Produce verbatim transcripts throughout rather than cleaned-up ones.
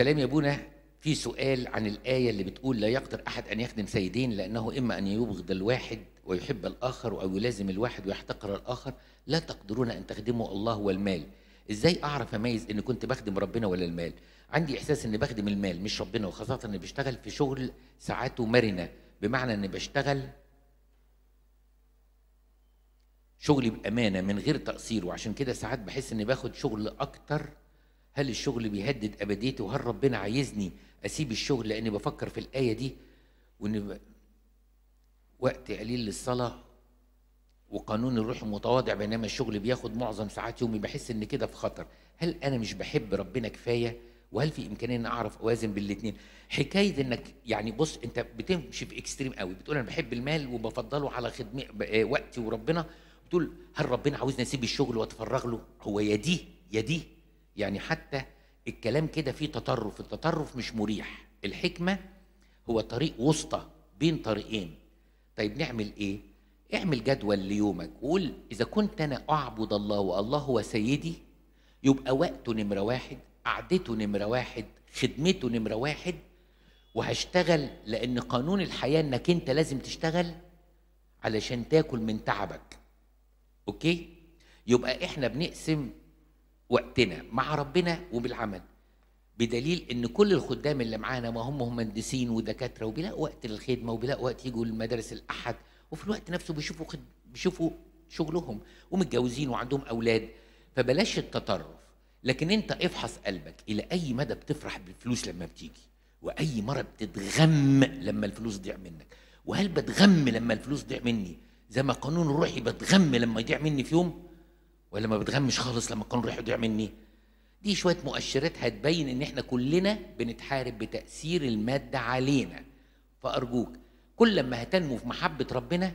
سلام يا بونا، في سؤال عن الآية اللي بتقول لا يقدر أحد أن يخدم سيدين، لأنه إما أن يبغض الواحد ويحب الآخر أو يلازم الواحد ويحتقر الآخر، لا تقدرون أن تخدموا الله والمال. إزاي أعرف أميز إن كنت بخدم ربنا ولا المال؟ عندي إحساس إن بخدم المال مش ربنا، وخاصة إن بشتغل في شغل ساعاته مرنة، بمعنى إن بشتغل شغلي بأمانة من غير تقصير، وعشان كده ساعات بحس إني باخد شغل أكتر. هل الشغل بيهدد أبديتي؟ وهل ربنا عايزني أسيب الشغل؟ لأني بفكر في الآية دي وإن وقت قليل للصلاة وقانون الروح متواضع، بينما الشغل بياخد معظم ساعات يومي، بحس إن كده في خطر. هل أنا مش بحب ربنا كفاية؟ وهل في إمكانية إن أعرف أوازن بين الاتنين؟ حكاية إنك يعني بص، أنت بتمشي في إكستريم قوي، بتقول أنا بحب المال وبفضله على خدمة وقتي وربنا، بتقول هل ربنا عاوزني أسيب الشغل وأتفرغ له؟ هو يا دي يا دي يعني، حتى الكلام كده فيه تطرف، التطرف مش مريح. الحكمة هو طريق وسطى بين طريقين. طيب نعمل إيه؟ اعمل جدول ليومك وقول إذا كنت أنا أعبد الله والله هو سيدي، يبقى وقته نمرة واحد، قعدته نمرة واحد، خدمته نمرة واحد، وهشتغل لأن قانون الحياة إنك أنت لازم تشتغل علشان تاكل من تعبك. أوكي؟ يبقى إحنا بنقسم وقتنا مع ربنا وبالعمل، بدليل ان كل الخدام اللي معانا ما هم مهندسين ودكاتره وبيلاقوا وقت للخدمه وبيلاقوا وقت يجوا المدارس الاحد، وفي الوقت نفسه بيشوفوا خد... بيشوفوا شغلهم ومتجوزين وعندهم اولاد، فبلاش التطرف. لكن انت افحص قلبك الى اي مدى بتفرح بالفلوس لما بتيجي، واي مره بتتغم لما الفلوس تضيع منك، وهل بتغم لما الفلوس تضيع مني زي ما قانون روحي بتغم لما يضيع مني في يوم، ولا ما بتغمش خالص لما القانون راح يضيع مني؟ دي شويه مؤشرات هتبين ان احنا كلنا بنتحارب بتاثير الماده علينا. فارجوك كل ما هتنمو في محبه ربنا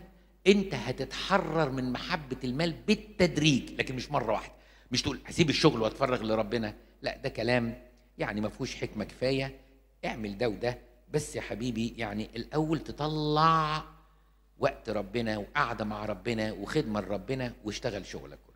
انت هتتحرر من محبه المال بالتدريج، لكن مش مره واحده. مش تقول هسيب الشغل واتفرغ لربنا، لا ده كلام يعني ما فيهوش حكمه كفايه. اعمل ده وده بس يا حبيبي، يعني الاول تطلع وقت ربنا وقعده مع ربنا وخدمه لربنا، واشتغل شغلك.